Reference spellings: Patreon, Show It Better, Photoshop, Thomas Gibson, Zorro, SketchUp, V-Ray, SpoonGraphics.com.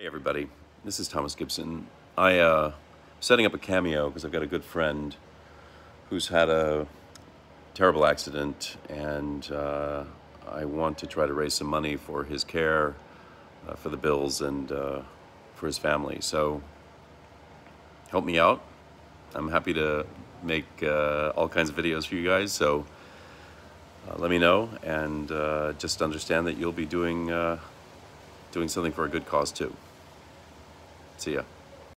Hey everybody, this is Thomas Gibson. I'm setting up a cameo because I've got a good friend who's had a terrible accident, and I want to try to raise some money for his care, for the bills, and for his family. So help me out. I'm happy to make all kinds of videos for you guys, so let me know, and just understand that you'll be doing something for a good cause too. See ya.